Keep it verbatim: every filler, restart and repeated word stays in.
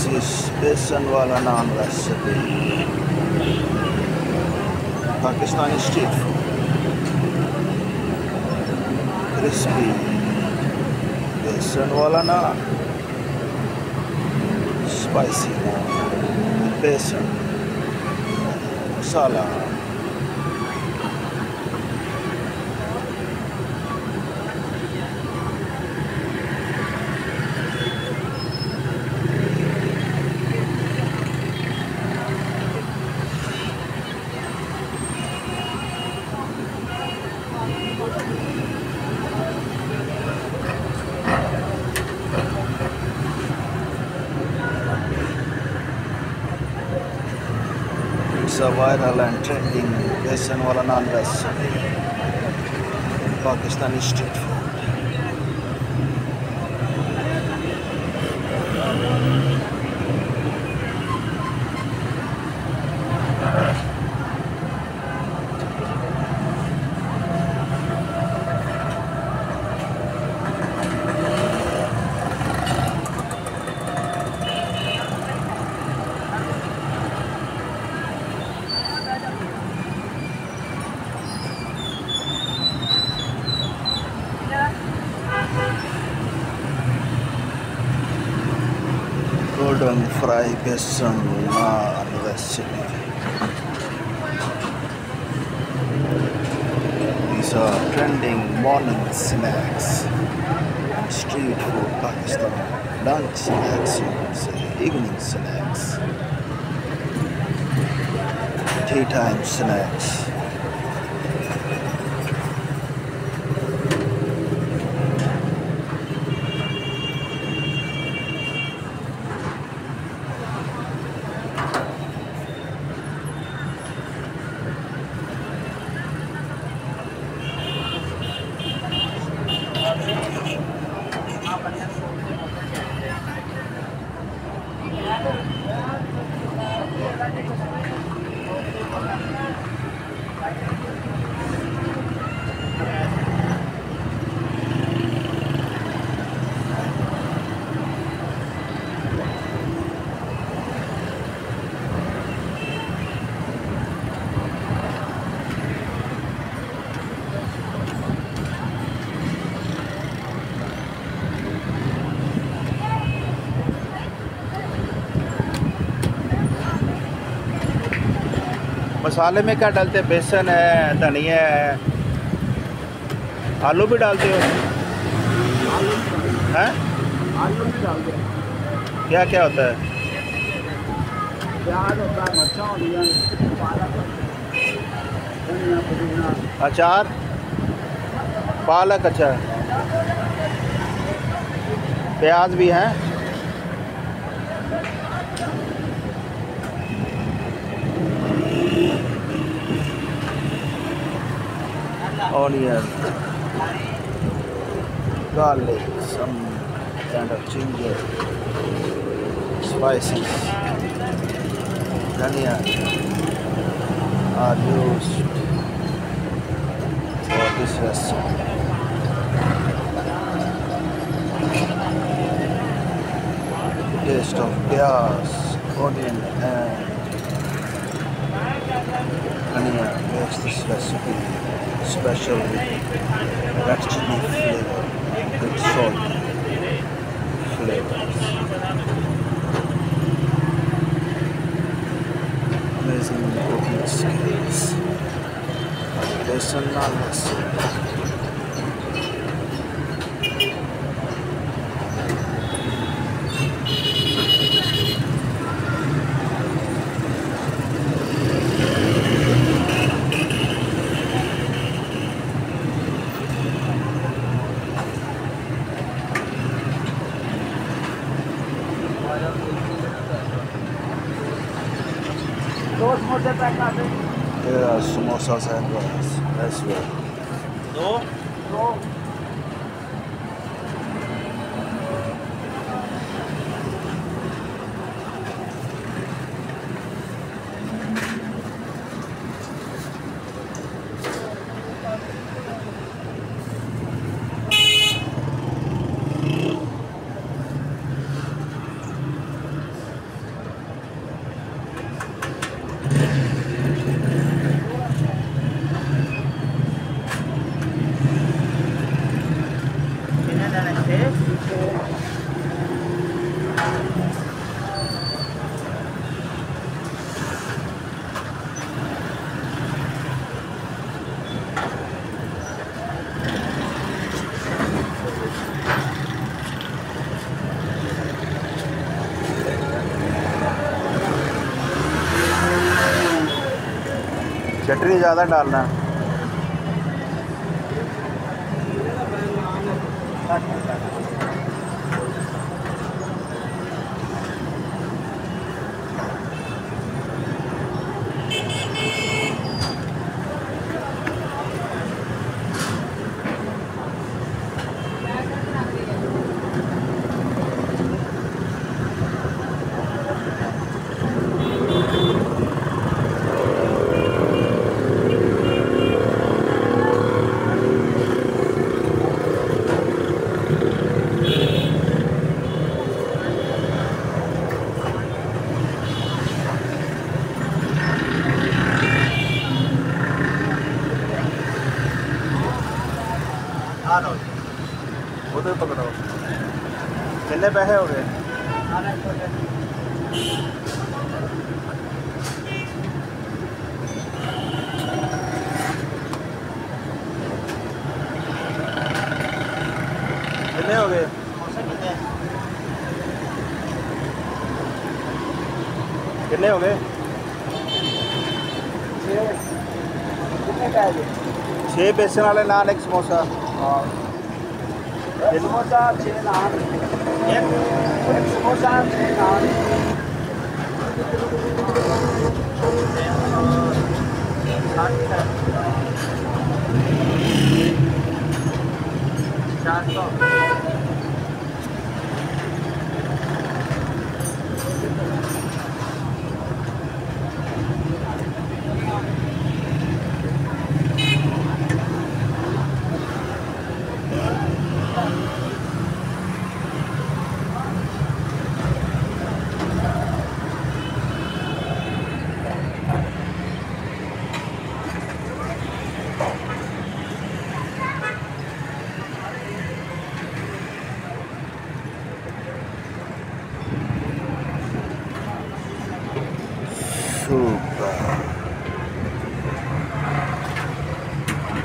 This is Besan wala naan recipe. Pakistani street food. Crispy. Besan wala naan. Spicy naan. Besan. Masala. It's a viral and trending Besan wala naan recipe, Pakistani street food. Golden fry besan naan recipe. These are trending morning snacks, street food Pakistan, lunch snacks, you can say, evening snacks, tea time snacks. مسالے میں کیا ڈالتے ہیں؟ بیسن ہے، دھنیا ہے، آلو بھی ڈالتے ہو؟ آلو بھی ڈالتے ہیں۔ کیا کیا ہوتا ہے؟ اچار، پالک، اچار، پیاز بھی ہیں۔ Onion, garlic, some kind of ginger, spices, dhania are used for this recipe. Taste of piyaz, onion and dhania makes this recipe special with black chili flavor, with salt flavors. Amazing cooking skills. Besan naan There are samosas and rolls as well. No? No. چٹنی زیادہ ڈالنا ہے. ادھر پکڑو. کتنے پیسے ہو گئے؟ کتنے ہو گئے؟ کتنے ہو گئے؟ چھ بیسن والے نان ایک سموسہ. سموسہ چھ نان. ایک سموسہ چھ نان. چار سو. Super.